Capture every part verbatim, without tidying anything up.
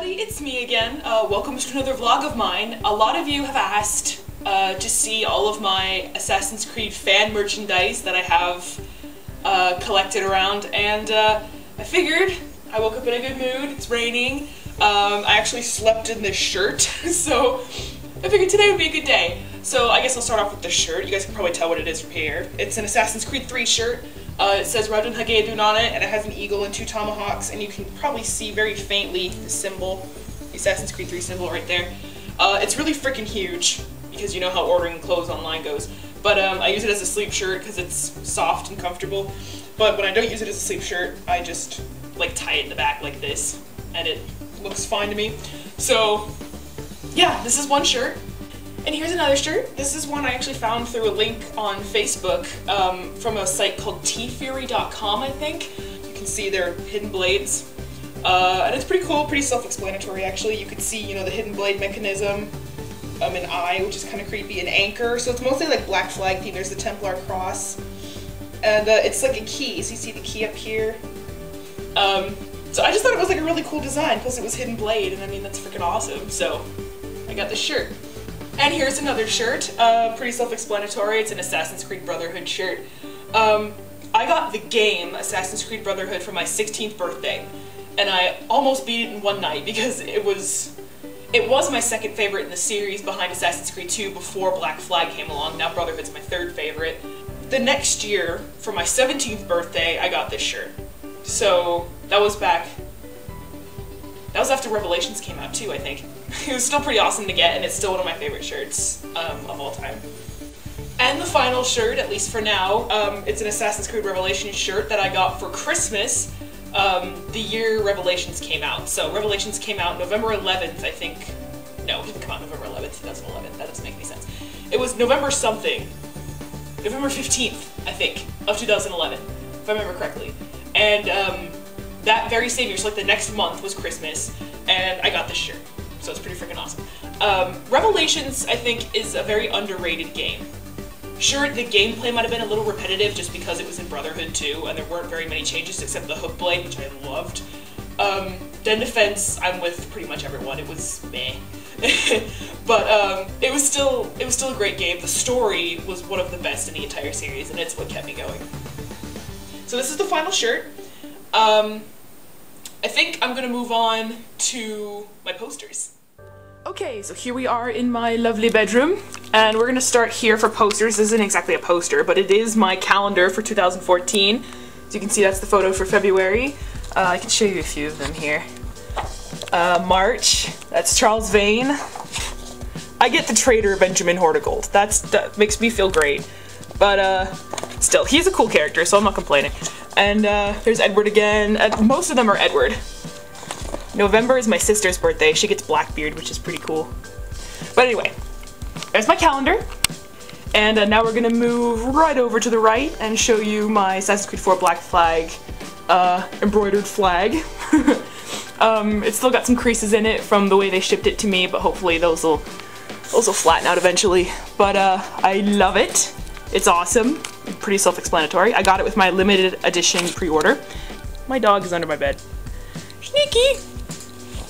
everybody, it's me again. Uh, welcome to another vlog of mine. A lot of you have asked uh, to see all of my Assassin's Creed fan merchandise that I have uh, collected around, and uh, I figured I woke up in a good mood, it's raining, um, I actually slept in this shirt, so I figured today would be a good day. So I guess I'll start off with this shirt. You guys can probably tell what it is from here. It's an Assassin's Creed three shirt. Uh, it says Rajan Hageadun on it, and it has an eagle and two tomahawks, and you can probably see very faintly the symbol, the Assassin's Creed three symbol right there. Uh, it's really freaking huge, because you know how ordering clothes online goes. But um, I use it as a sleep shirt because it's soft and comfortable. But when I don't use it as a sleep shirt, I just like tie it in the back like this, and it looks fine to me. So yeah, this is one shirt. And here's another shirt. This is one I actually found through a link on Facebook um, from a site called t fury dot com, I think. You can see their hidden blades. Uh, and it's pretty cool, pretty self-explanatory actually. You can see, you know, the hidden blade mechanism, um, an eye, which is kind of creepy, an anchor. So it's mostly like Black Flag theme. There's the Templar cross. And uh, it's like a key, so you see the key up here. Um, so I just thought it was like a really cool design, plus it was hidden blade, and I mean, that's freaking awesome. So I got this shirt. And here's another shirt, uh, pretty self-explanatory. It's an Assassin's Creed Brotherhood shirt. Um, I got the game Assassin's Creed Brotherhood for my sixteenth birthday, and I almost beat it in one night because it was it was my second favorite in the series behind Assassin's Creed two before Black Flag came along. Now Brotherhood's my third favorite. The next year, for my seventeenth birthday, I got this shirt. So that was back, that was after Revelations came out too, I think. It was still pretty awesome to get, and it's still one of my favorite shirts um, of all time. And the final shirt, at least for now, um, it's an Assassin's Creed Revelations shirt that I got for Christmas um, the year Revelations came out. So Revelations came out November eleventh, I think. No, it didn't come out November eleventh, two thousand eleven. That doesn't make any sense. It was November something. November fifteenth, I think, of two thousand eleven, if I remember correctly. And um, that very same year, so like the next month was Christmas, and I got this shirt. So it's pretty freaking awesome. Um, Revelations, I think, is a very underrated game. Sure, the gameplay might have been a little repetitive just because it was in Brotherhood two, and there weren't very many changes except the Hookblade, which I loved. Um, Den Defense, I'm with pretty much everyone. It was meh, but um, it was still it was still a great game. The story was one of the best in the entire series, and it's what kept me going. So this is the final shirt. Um, I think I'm gonna move on to my posters. Okay, so here we are in my lovely bedroom, and we're gonna start here for posters. This isn't exactly a poster, but it is my calendar for two thousand fourteen. So you can see that's the photo for February. Uh, I can show you a few of them here. Uh, March, that's Charles Vane. I get the traitor Benjamin Hornigold. That's, that makes me feel great. But uh, still, he's a cool character, so I'm not complaining. And uh, there's Edward again. Uh, most of them are Edward. November is my sister's birthday. She gets Blackbeard, which is pretty cool. But anyway, there's my calendar. And uh, now we're gonna move right over to the right and show you my Assassin's Creed four Black Flag uh, embroidered flag. um, it's still got some creases in it from the way they shipped it to me, but hopefully those will, those will flatten out eventually. But uh, I love it. It's awesome. Pretty self-explanatory. I got it with my limited edition pre-order. My dog is under my bed. Sneaky!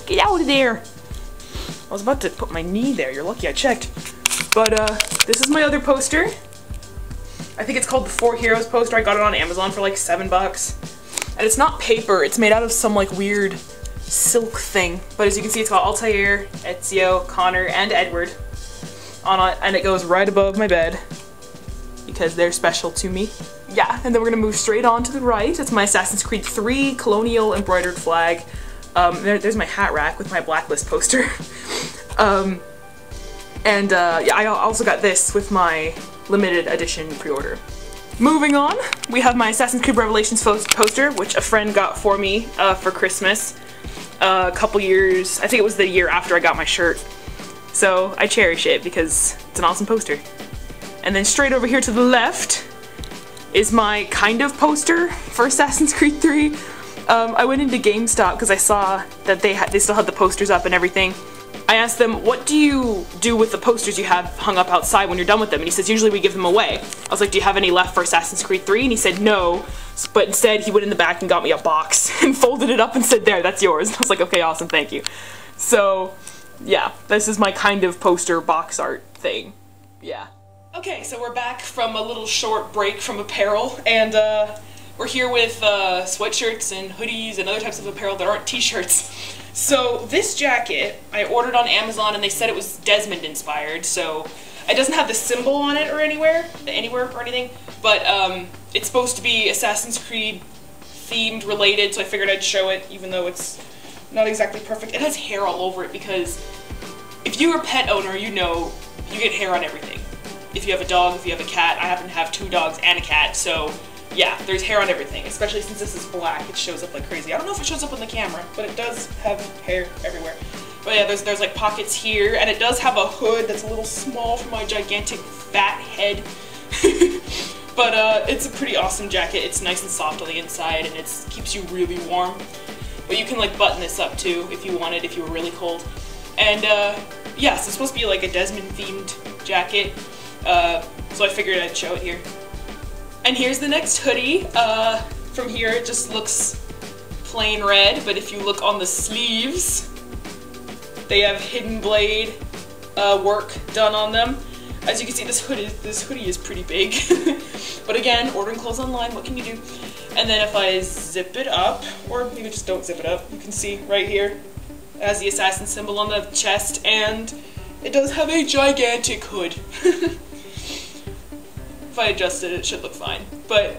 Get out of there! I was about to put my knee there. You're lucky I checked. But uh, this is my other poster. I think it's called the Four Heroes poster. I got it on Amazon for like seven bucks. And it's not paper. It's made out of some like weird silk thing. But as you can see, it's got Altair, Ezio, Connor, and Edward on it. And it goes right above my bed, because they're special to me. Yeah, and then we're gonna move straight on to the right. It's my Assassin's Creed three Colonial embroidered flag. Um, there, there's my hat rack with my Blacklist poster. um, and uh, yeah, I also got this with my limited edition pre-order. Moving on, we have my Assassin's Creed Revelations poster, which a friend got for me uh, for Christmas uh, a couple years, I think it was the year after I got my shirt. So I cherish it because it's an awesome poster. And then straight over here to the left is my kind of poster for Assassin's Creed three. Um, I went into GameStop because I saw that they had they still had the posters up and everything. I asked them, what do you do with the posters you have hung up outside when you're done with them? And he says, usually we give them away. I was like, do you have any left for Assassin's Creed three? And he said, no. But instead, he went in the back and got me a box and folded it up and said, there, that's yours. And I was like, okay, awesome, thank you. So yeah, this is my kind of poster box art thing. Yeah. Okay, so we're back from a little short break from apparel, and uh, we're here with uh, sweatshirts and hoodies and other types of apparel that aren't t-shirts. So this jacket, I ordered on Amazon, and they said it was Desmond inspired, so it doesn't have the symbol on it or anywhere, anywhere or anything, but um, it's supposed to be Assassin's Creed themed related, so I figured I'd show it even though it's not exactly perfect. It has hair all over it because if you're a pet owner, you know you get hair on everything. If you have a dog, if you have a cat, I happen to have two dogs and a cat, so yeah, there's hair on everything, especially since this is black, it shows up like crazy. I don't know if it shows up on the camera, but it does have hair everywhere. But yeah, there's, there's like pockets here, and it does have a hood that's a little small for my gigantic fat head. But uh, it's a pretty awesome jacket. It's nice and soft on the inside, and it keeps you really warm. But you can like button this up too, if you wanted, if you were really cold. And uh, yeah, so it's supposed to be like a Desmond-themed jacket. Uh, so I figured I'd show it here. And here's the next hoodie. Uh, from here it just looks plain red, but if you look on the sleeves, they have hidden blade uh, work done on them. As you can see, this hoodie, this hoodie is pretty big. But again, ordering clothes online, what can you do? And then if I zip it up, or maybe just don't zip it up, you can see right here, it has the assassin symbol on the chest, and it does have a gigantic hood. If I adjust it, it should look fine. But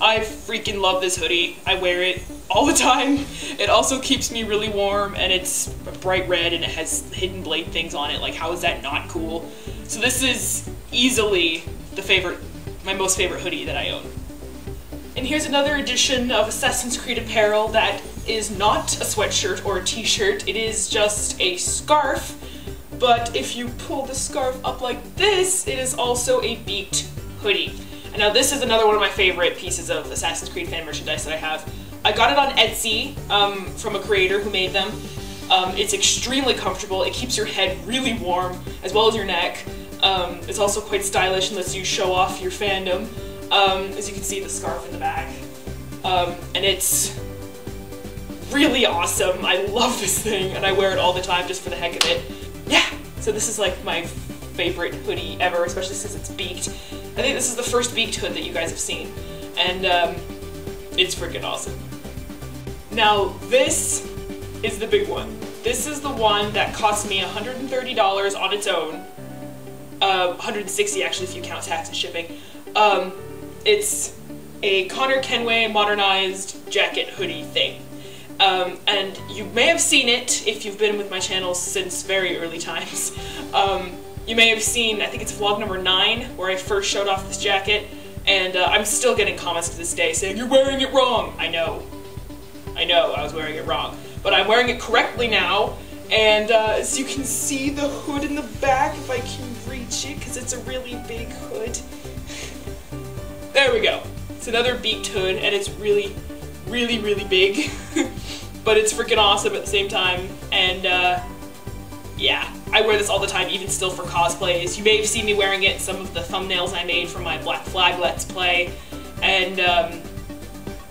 I freaking love this hoodie. I wear it all the time. It also keeps me really warm, and it's bright red, and it has hidden blade things on it. Like, how is that not cool? So this is easily the favorite, my most favorite hoodie that I own. And here's another edition of Assassin's Creed apparel that is not a sweatshirt or a t-shirt. It is just a scarf. But if you pull the scarf up like this, it is also a beaked hoodie. And now this is another one of my favorite pieces of Assassin's Creed fan merchandise that I have. I got it on Etsy um, from a creator who made them. Um, it's extremely comfortable. It keeps your head really warm, as well as your neck. Um, it's also quite stylish and lets you show off your fandom. Um, as you can see, the scarf in the back. Um, and it's really awesome. I love this thing, and I wear it all the time just for the heck of it. Yeah, so this is like my favorite hoodie ever, especially since it's beaked. I think this is the first beaked hood that you guys have seen, and um, it's freaking awesome. Now this is the big one. This is the one that cost me one hundred thirty dollars on its own, uh, one hundred sixty dollars actually if you count tax and shipping. Um, it's a Connor Kenway modernized jacket hoodie thing. Um, and you may have seen it, if you've been with my channel since very early times. Um, you may have seen, I think it's vlog number nine, where I first showed off this jacket, and uh, I'm still getting comments to this day saying, "You're wearing it wrong!" I know. I know I was wearing it wrong. But I'm wearing it correctly now, and uh, as you can see the hood in the back, if I can reach it, because it's a really big hood. There we go. It's another beaked hood, and it's really, really, really big. But it's freaking awesome at the same time, and uh, yeah, I wear this all the time, even still for cosplays. You may have seen me wearing it in some of the thumbnails I made for my Black Flag Let's Play, and um,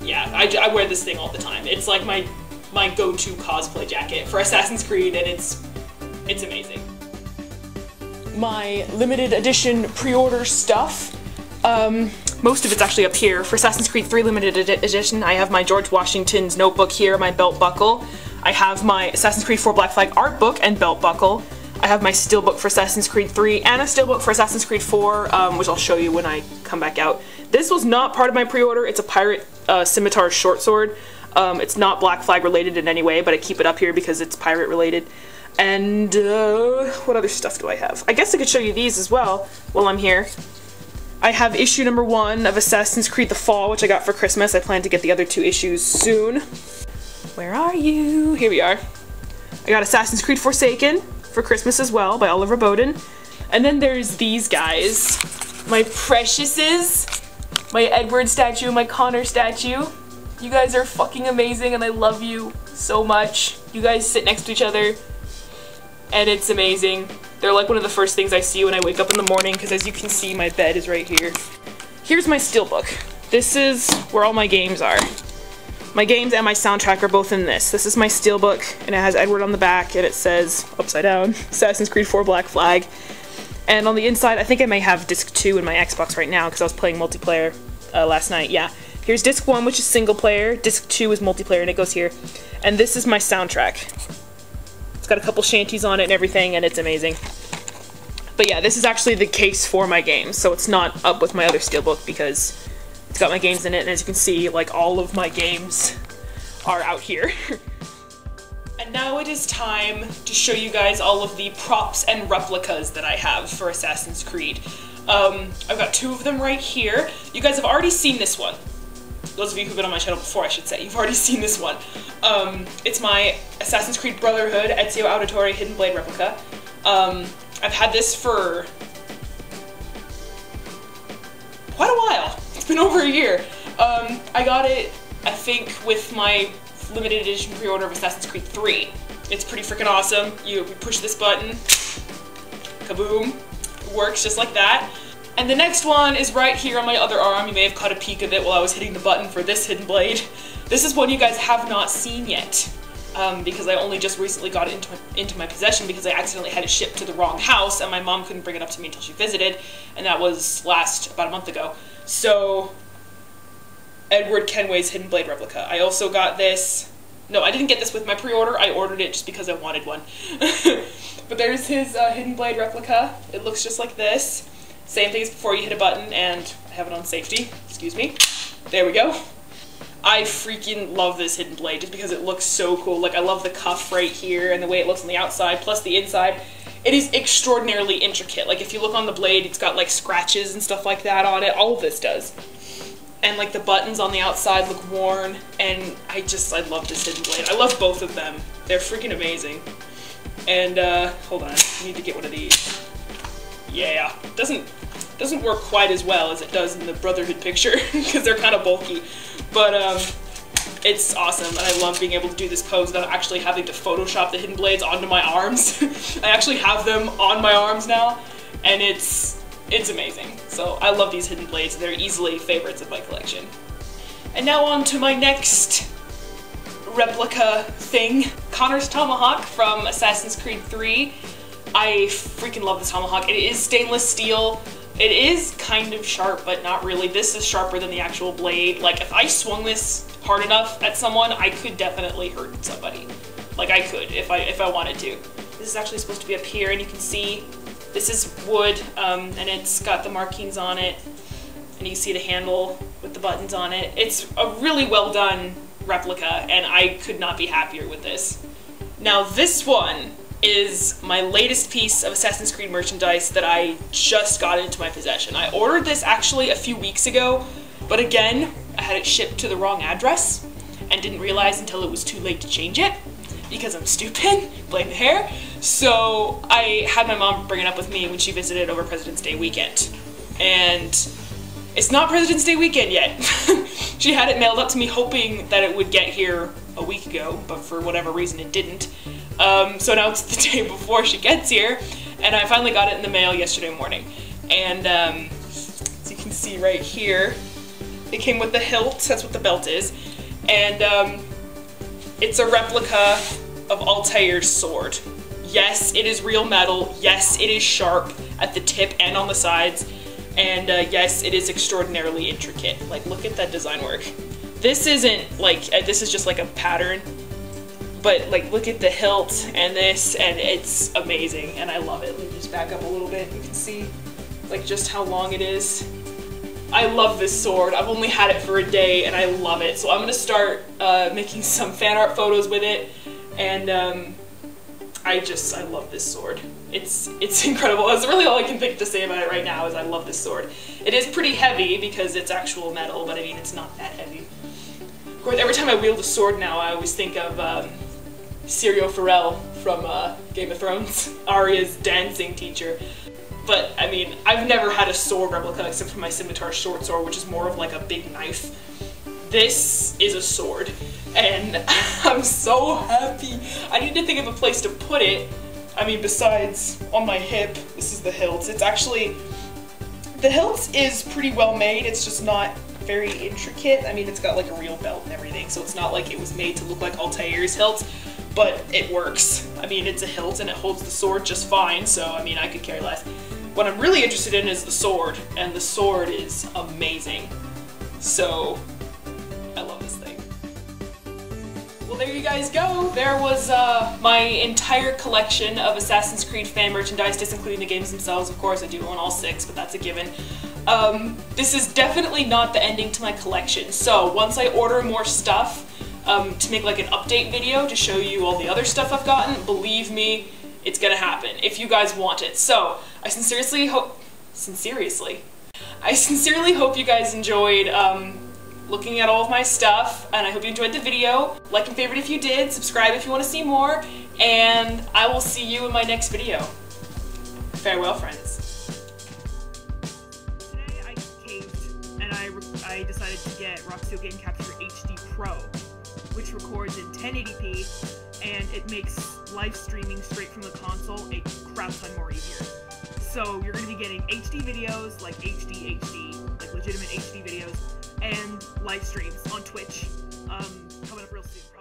yeah, I, I wear this thing all the time. It's like my my go-to cosplay jacket for Assassin's Creed, and it's it's amazing. My limited edition pre-order stuff. Um, Most of it's actually up here. For Assassin's Creed three Limited ed Edition, I have my George Washington's notebook here, my belt buckle. I have my Assassin's Creed four Black Flag art book and belt buckle. I have my steelbook for Assassin's Creed three and a steelbook for Assassin's Creed four, um, which I'll show you when I come back out. This was not part of my pre-order. It's a pirate uh, scimitar short sword. Um, it's not Black Flag related in any way, but I keep it up here because it's pirate related. And uh, what other stuff do I have? I guess I could show you these as well while I'm here. I have issue number one of Assassin's Creed The Fall, which I got for Christmas. I plan to get the other two issues soon. Where are you? Here we are. I got Assassin's Creed Forsaken for Christmas as well by Oliver Bowden. And then there's these guys. My Preciouses. My Edward statue, my Connor statue. You guys are fucking amazing and I love you so much. You guys sit next to each other and it's amazing. They're like one of the first things I see when I wake up in the morning because as you can see, my bed is right here. Here's my steelbook. This is where all my games are. My games and my soundtrack are both in this. This is my steelbook, and it has Edward on the back, and it says, upside down, Assassin's Creed four Black Flag. And on the inside, I think I may have disc two in my Xbox right now, because I was playing multiplayer uh, last night, yeah. Here's disc one, which is single player, disc two is multiplayer, and it goes here. And this is my soundtrack. It's got a couple shanties on it and everything, and it's amazing. But yeah, this is actually the case for my games, so it's not up with my other steelbook, because it's got my games in it, and as you can see, like, all of my games are out here. And now it is time to show you guys all of the props and replicas that I have for Assassin's Creed. Um, I've got two of them right here. You guys have already seen this one. Those of you who've been on my channel before, I should say, you've already seen this one. Um, it's my Assassin's Creed Brotherhood Ezio Auditore Hidden Blade replica. Um, I've had this for quite a while. It's been over a year. Um, I got it, I think, with my limited edition pre-order of Assassin's Creed three. It's pretty freaking awesome. You push this button, kaboom, it works just like that. And the next one is right here on my other arm. You may have caught a peek of it while I was hitting the button for this hidden blade. This is one you guys have not seen yet, um, because I only just recently got it into my, into my possession because I accidentally had it shipped to the wrong house and my mom couldn't bring it up to me until she visited, and that was last, about a month ago. So, Edward Kenway's Hidden Blade replica. I also got this, no, I didn't get this with my pre-order, I ordered it just because I wanted one. But there's his uh, Hidden Blade replica. It looks just like this. Same thing as before, you hit a button, and I have it on safety, excuse me. There we go. I freaking love this hidden blade just because it looks so cool. Like, I love the cuff right here and the way it looks on the outside, plus the inside. It is extraordinarily intricate. Like, if you look on the blade, it's got like scratches and stuff like that on it. All of this does. And like the buttons on the outside look worn, and I just, I love this hidden blade. I love both of them. They're freaking amazing. And uh, hold on, I need to get one of these. Yeah, doesn't doesn't work quite as well as it does in the Brotherhood picture because they're kind of bulky, but um, it's awesome, and I love being able to do this pose without actually having to Photoshop the hidden blades onto my arms. I actually have them on my arms now, and it's it's amazing. So I love these hidden blades; they're easily favorites of my collection. And now on to my next replica thing: Connor's tomahawk from Assassin's Creed three. I freaking love this tomahawk. It is stainless steel. It is kind of sharp, but not really. This is sharper than the actual blade. Like, if I swung this hard enough at someone, I could definitely hurt somebody. Like, I could, if I if I wanted to. This is actually supposed to be up here, and you can see this is wood, um, and it's got the markings on it, and you can see the handle with the buttons on it. It's a really well done replica, and I could not be happier with this. Now this one is my latest piece of Assassin's Creed merchandise that I just got into my possession. I ordered this actually a few weeks ago, but again, I had it shipped to the wrong address and didn't realize until it was too late to change it because I'm stupid, blame the hair. So I had my mom bring it up with me when she visited over President's Day weekend. And it's not President's Day weekend yet. She had it mailed up to me hoping that it would get here a week ago, but for whatever reason it didn't. Um, so now it's the day before she gets here, and I finally got it in the mail yesterday morning. And um, as you can see right here, it came with the hilt, that's what the belt is, and um, it's a replica of Altair's sword. Yes, it is real metal, yes, it is sharp at the tip and on the sides, and uh, yes, it is extraordinarily intricate. Like, look at that design work. This isn't like, this is just like a pattern. But like, look at the hilt and this, and it's amazing, and I love it. Let me just back up a little bit. You can see like just how long it is. I love this sword. I've only had it for a day, and I love it. So I'm gonna start uh, making some fan art photos with it, and um, I just I love this sword. It's it's incredible. That's really all I can think to say about it right now is I love this sword. It is pretty heavy because it's actual metal, but I mean it's not that heavy. Of course, every time I wield a sword now, I always think of. Um, Syrio Pharrell from uh, Game of Thrones, Arya's dancing teacher. But I mean, I've never had a sword replica except for my scimitar short sword, which is more of like a big knife. This is a sword, and I'm so happy. I need to think of a place to put it. I mean, besides on my hip, this is the hilt. It's actually, the hilt is pretty well made, it's just not very intricate. I mean, it's got like a real belt and everything, so it's not like it was made to look like Altair's hilt, but it works. I mean, it's a hilt and it holds the sword just fine, so I mean, I could care less. What I'm really interested in is the sword, and the sword is amazing. So, I love this thing. Well, there you guys go. There was uh, my entire collection of Assassin's Creed fan merchandise, disincluding the games themselves, of course. I do own all six, but that's a given. Um, this is definitely not the ending to my collection, so once I order more stuff um, to make like an update video to show you all the other stuff I've gotten, believe me, it's gonna happen if you guys want it. So, I sincerely hope... Sinceriously? I sincerely hope you guys enjoyed um, looking at all of my stuff, and I hope you enjoyed the video. Like and favorite if you did, subscribe if you want to see more, and I will see you in my next video. Farewell, friends. Today I caved, and I, I decided to get Roxio Game Capture H D Pro, which records in ten eighty p, and it makes live streaming straight from the console a crap ton more easier. So you're going to be getting H D videos, like H D H D, like legitimate H D videos, and live streams on Twitch um, coming up real soon.